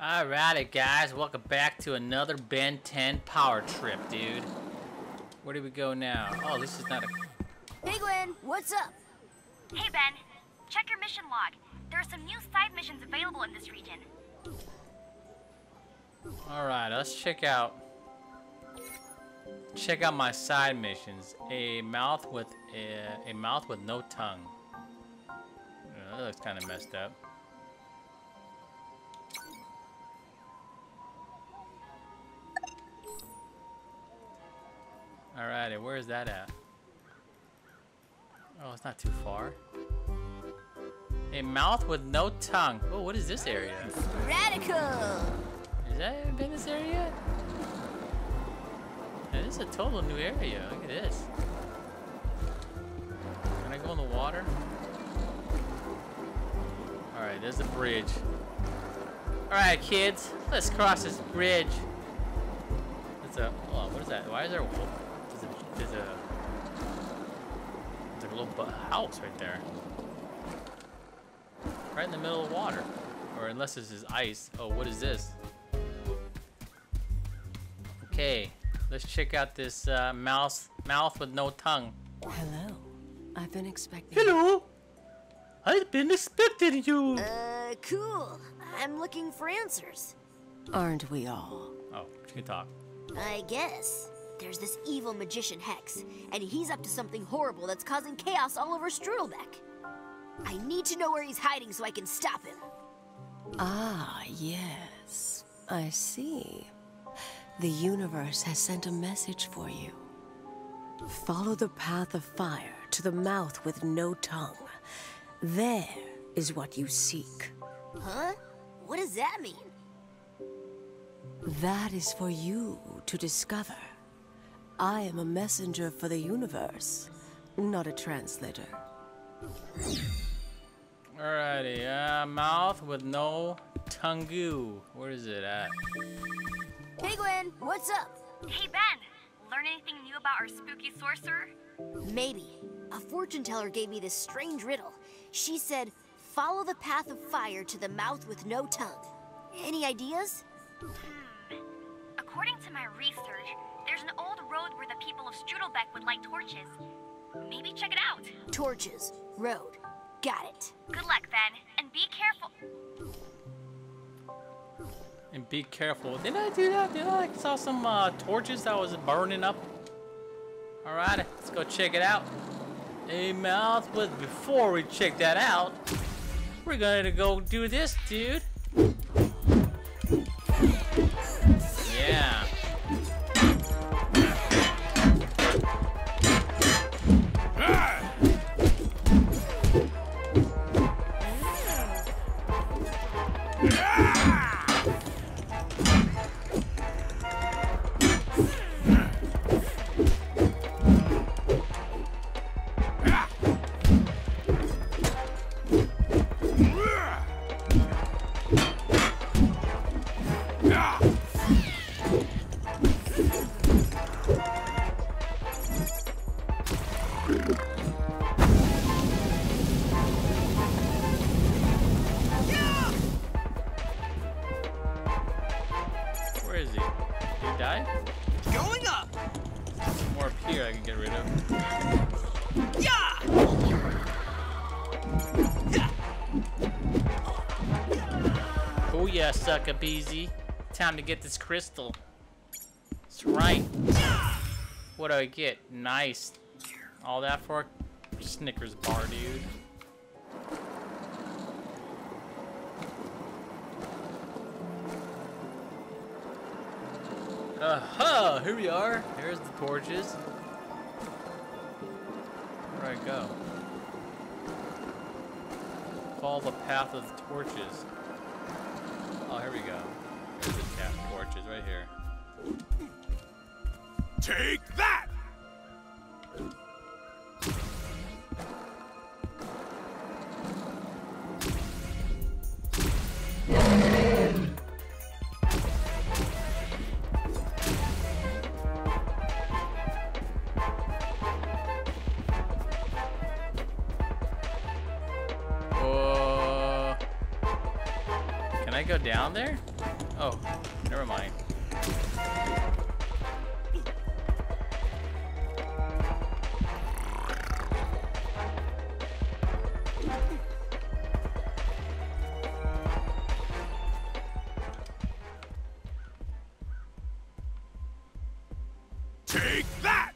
Alrighty, guys. Welcome back to another Ben 10 Power Trip, dude. Where do we go now? Oh, this is not a... Hey, Gwen. What's up? Hey, Ben. Check your mission log. There are some new side missions available in this region. Alright, let's check out... Check out my side missions. A mouth with no tongue. Oh, that looks kind of messed up. Alrighty, where is that at? Oh, it's not too far. A mouth with no tongue. Oh, what is this area? Radical! Has that been this area? Now, this is a total new area. Look at this. Can I go in the water? Alright, there's the bridge. Alright, kids, let's cross this bridge. It's a. Hold on, what is that? Why is there a wolf? There's a little house right there. Right in the middle of the water. Or unless this is ice. Oh, what is this? Okay, let's check out this mouth with no tongue. Hello. I've been expecting. Hello! I've been expecting you! Cool. I'm looking for answers. Aren't we all? Oh, she can talk. I guess. There's this evil magician Hex, and he's up to something horrible that's causing chaos all over Strudelbeck. I need to know where he's hiding so I can stop him. Ah, yes. I see. The universe has sent a message for you. Follow the path of fire to the mouth with no tongue. There is what you seek. Huh? What does that mean? That is for you to discover. I am a messenger for the universe, not a translator. Alrighty, mouth with no tongue. Where is it at? Hey, Gwen, what's up? Hey, Ben, learn anything new about our spooky sorcerer? Maybe. A fortune teller gave me this strange riddle. She said, follow the path of fire to the mouth with no tongue. Any ideas? According to my research, there's an old road where the people of Strudelbeck would light torches. Maybe check it out. Torches. Road. Got it. Good luck, Ben. And be careful. And be careful. Didn't I do that? Didn't I saw some torches that was burning up? Alright, let's go check it out. A mouth, but before we check that out, we're gonna go do this, dude. Yeah. Sucker Beezy. Time to get this crystal. That's right. What do I get? Nice. All that for a Snickers bar, dude. Aha! Here we are. There's the torches. Where do I go? Follow the path of the torches. Oh, here we go. There's the tap torches right here. Take that! Can I go down there? Oh, never mind. Take that!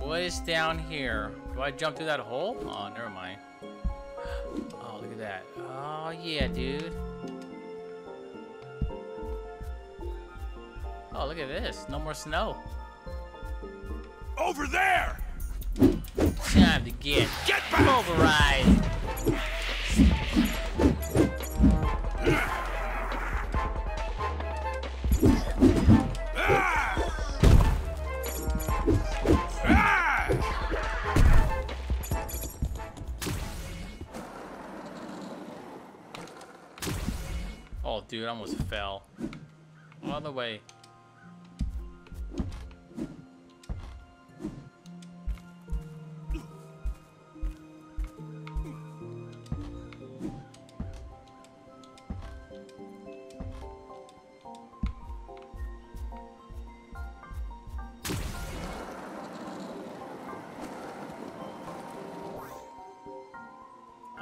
What is down here? Do I jump through that hole? Oh, never mind. Oh, look at that. Oh, yeah, dude. Oh, look at this. No more snow. Over there! Time to get back. Pulverized. Dude, I almost fell. All the way.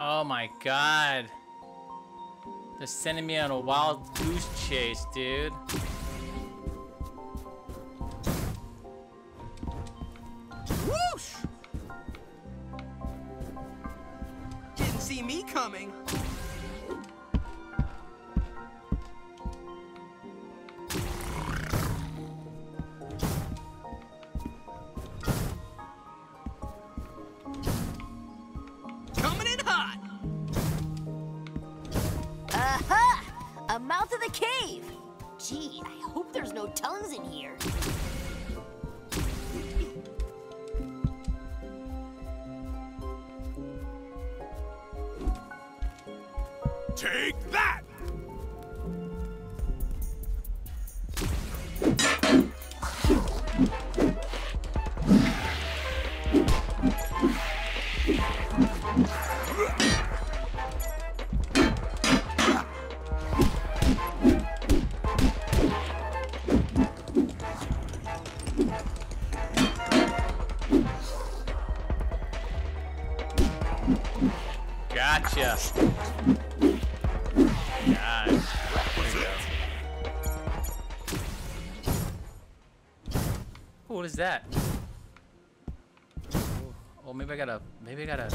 Oh my God. They're sending me on a wild goose chase, dude. Whoosh! Didn't see me coming. Mouth of the cave. Gee, I hope there's no tongues in here. Take that! Gotcha. Gosh. Ooh, what is that? Ooh. Oh, maybe I gotta.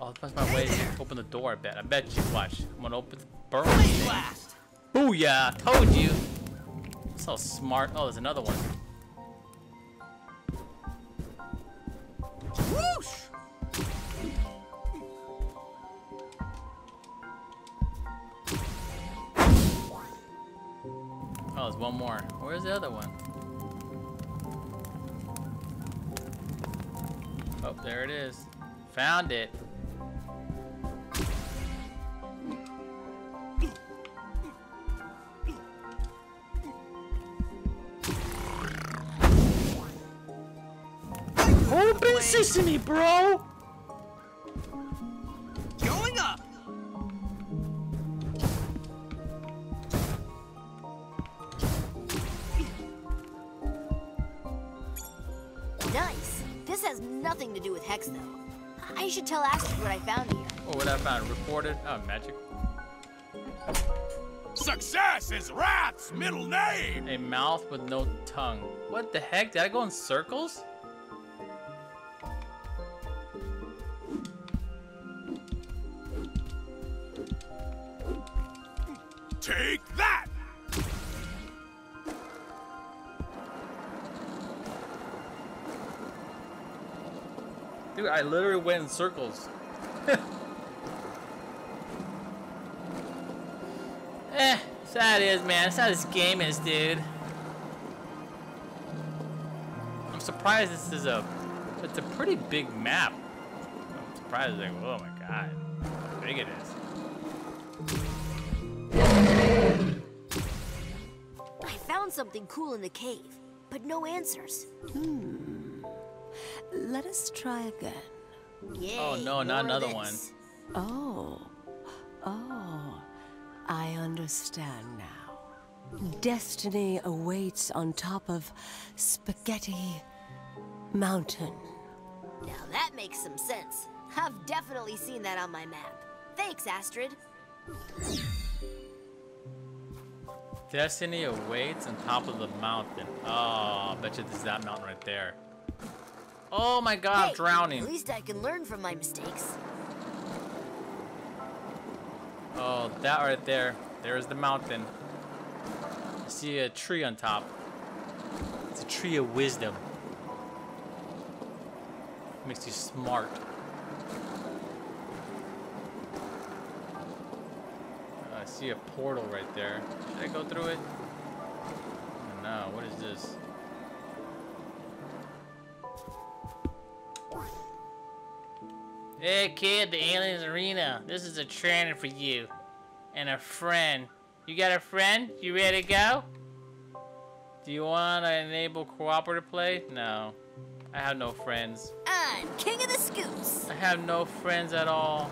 I'll punch my way to open the door. I bet you. Watch. I'm gonna open the burrow. Booyah! Told you. So smart. Oh, there's another one. Whoosh! Oh, there's one more. Where's the other one? Oh, there it is. Found it. Open sesame, bro! Going up! Nice. This has nothing to do with Hex, though. I should tell Astrid what I found here. Oh, what I found? Reported? Oh, magic. Success is rat's middle name! A mouth with no tongue. What the heck? Did I go in circles? Take that! Dude, I literally went in circles. Eh, that's how it is, man. That's how this game is, dude. I'm surprised this is a... It's a pretty big map. I'm surprised. Like, oh my god, how big it is. I found something cool in the cave, but no answers. Hmm. Let us try again. Yay, oh no, not another one. Oh. Oh. I understand now. Destiny awaits on top of Spaghetti Mountain. Now that makes some sense. I've definitely seen that on my map. Thanks, Astrid. Destiny awaits on top of the mountain. Oh, I bet you this is that mountain right there. Oh my god, hey, I'm drowning. At least I can learn from my mistakes. Oh, that right there. There's the mountain. I see a tree on top. It's a tree of wisdom. Makes you smart. I see a portal right there. Should I go through it? No, what is this? Hey kid, the aliens arena. This is a trainer for you. And a friend. You got a friend? You ready to go? Do you want to enable cooperative play? No. I have no friends. I'm king of the scoops. I have no friends at all.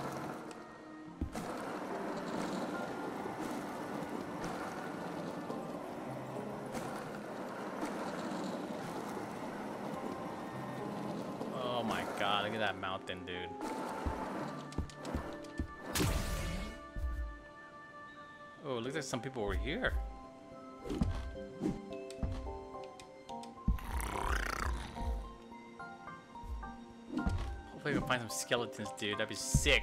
Oh my god, look at that mountain, dude. Oh, it looks like some people were here. Hopefully we can find some skeletons, dude. That'd be sick.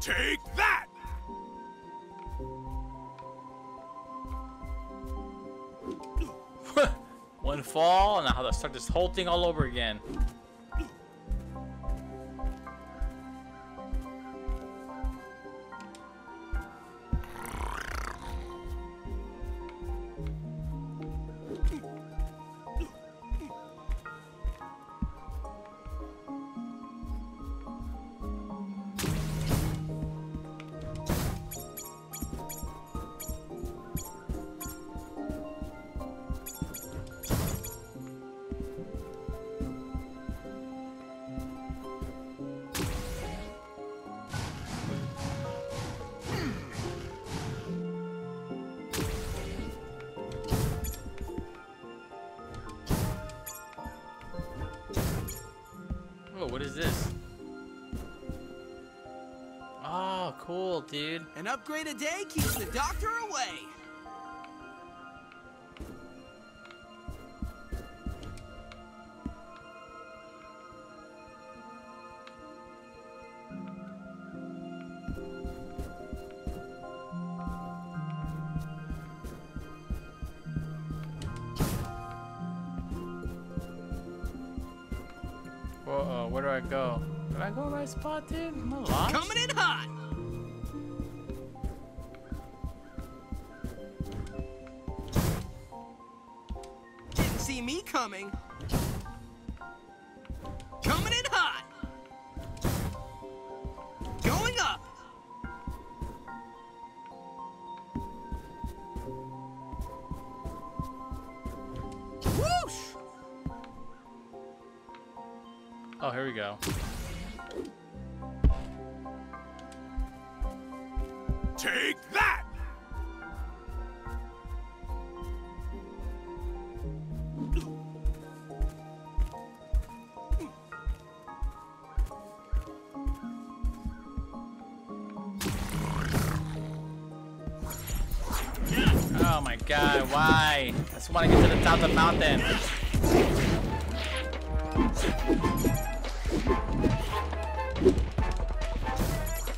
Take that! One fall, and I'll have to start this whole thing all over again. What is this? Oh, cool, dude. An upgrade a day keeps the doctor away. Where do I go? Did I go to the right spot, dude? Am I lost? Coming in hot! Didn't see me coming. Coming in hot! Going up! Whoosh! Oh, here we go. Take that! Oh my god, why? I just want to get to the top of the mountain.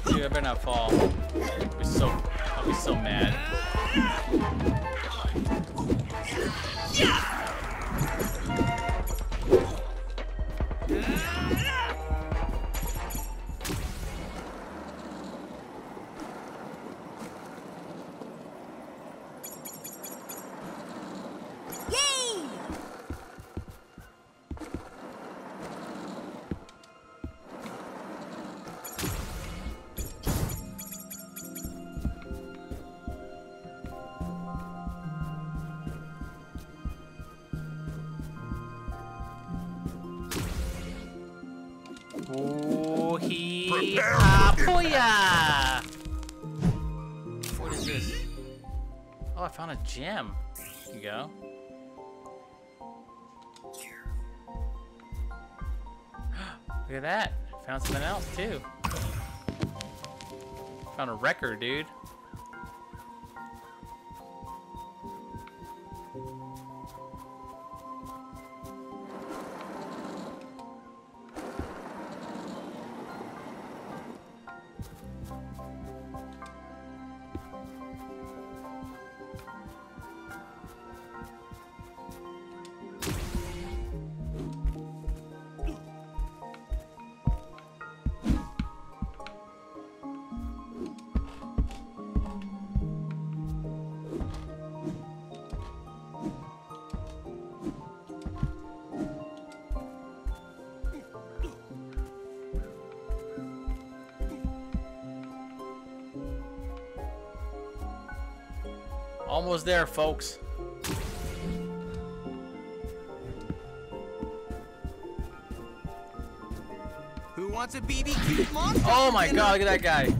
Dude, I better not fall. I'll be so mad. Yeah! Booyah! What is this? Oh, I found a gem. Here you go. Look at that. Found something else, too. Found a wrecker, dude. Almost there, folks. Who wants a BBQ monster? Oh my god, look at that guy.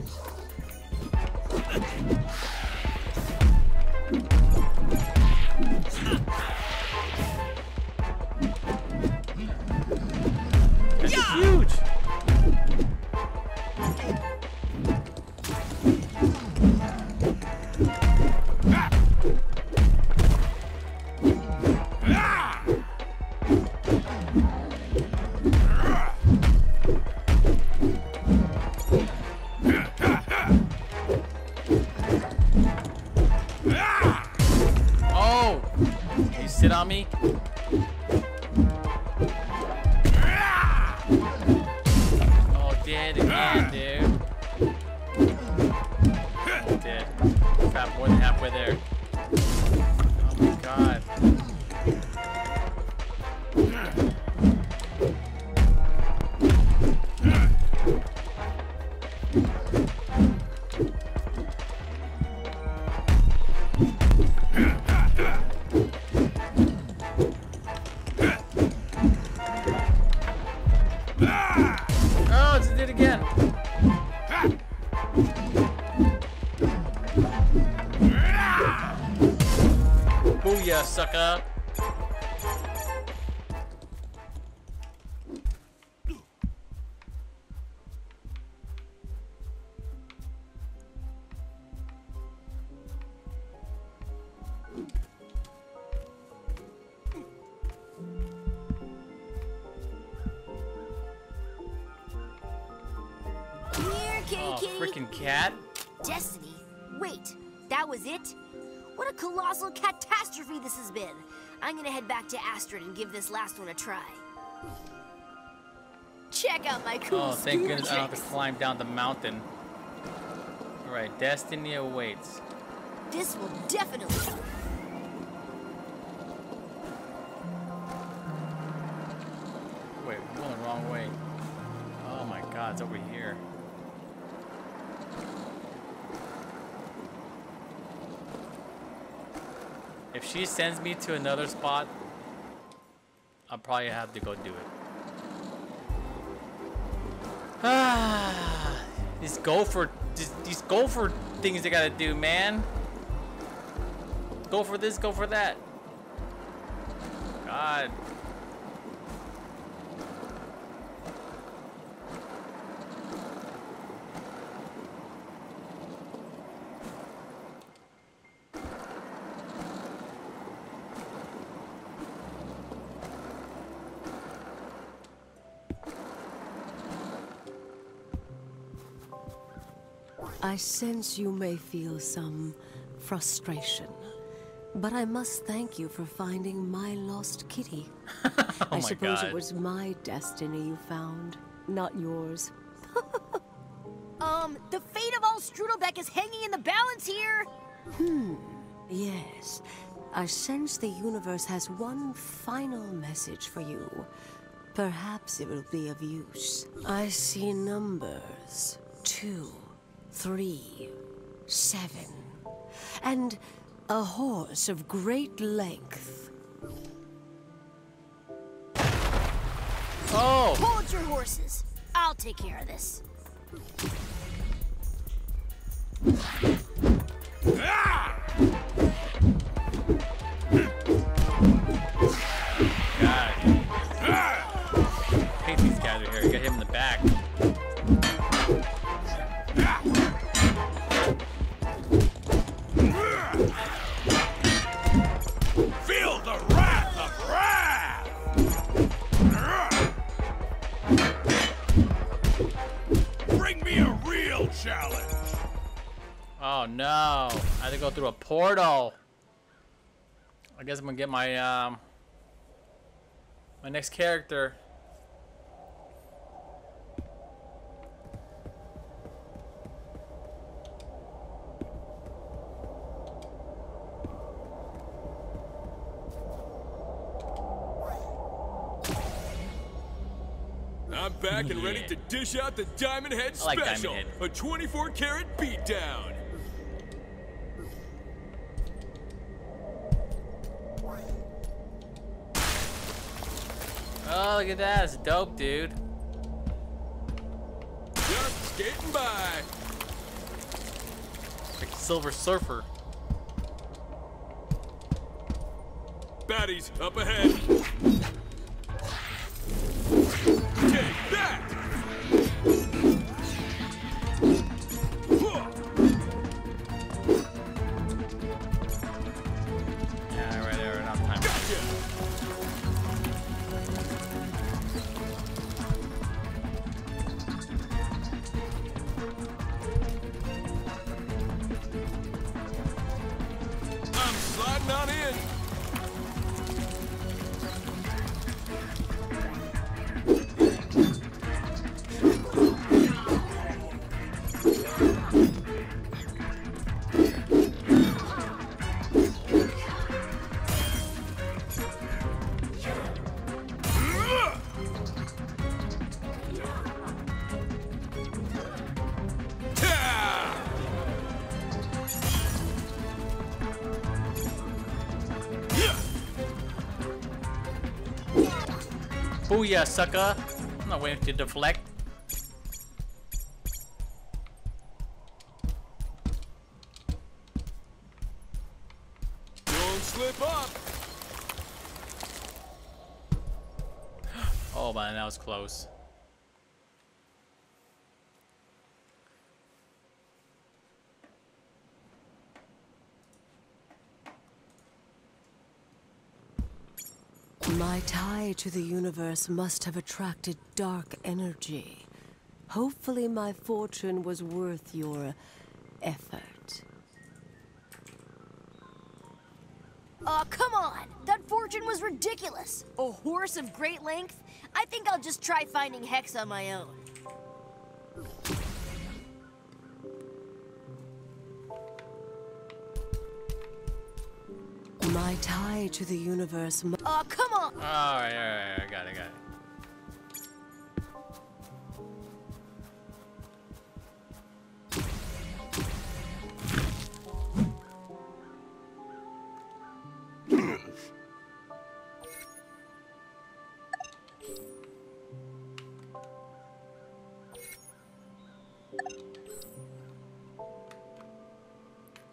Sucker. Oh, freaking cat. Destiny. Wait, that was it? What a colossal catastrophe this has been. I'm gonna head back to Astrid and give this last one a try. Check out my cool Oh, thank goodness tricks. I don't have to climb down the mountain. All right, destiny awaits. This will definitely help. Wait, we're going the wrong way. Oh my god, it's over here. If she sends me to another spot, I'll probably have to go do it. Ah, these gopher things they gotta do, man. Go for this, go for that. God. I sense you may feel some frustration. But I must thank you for finding my lost kitty. I suppose it was my destiny you found, not yours. The fate of all Strudelbeck is hanging in the balance here. Yes. I sense the universe has one final message for you. Perhaps it will be of use. I see numbers 2, 3, 7, and a horse of great length. Oh! Hold your horses. I'll take care of this. Ah! Oh no, I had to go through a portal. I guess I'm gonna get my my next character. I'm back and ready to dish out the Diamond Head Special, a 24-karat beatdown. Oh, look at that. That's dope, dude. Just skating by. Like Silver Surfer. Baddies up ahead. Take that! Booyah, sucker! I'm not waiting to deflect. Don't slip up! Oh man, that was close. My tie to the universe must have attracted dark energy. Hopefully my fortune was worth your effort. Oh, come on! That fortune was ridiculous! A horse of great length? I think I'll just try finding Hex on my own. My tie to the universe. Oh, come on! All right, I got it.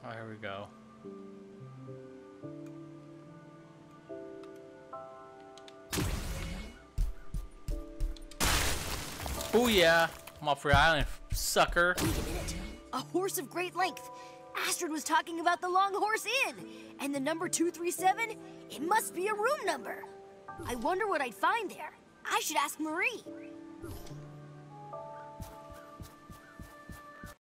Oh, here we go. Oh yeah, I'm off your island, sucker. Wait a minute. A horse of great length. Astrid was talking about the Long Horse Inn. And the number 237, it must be a room number. I wonder what I'd find there. I should ask Marie.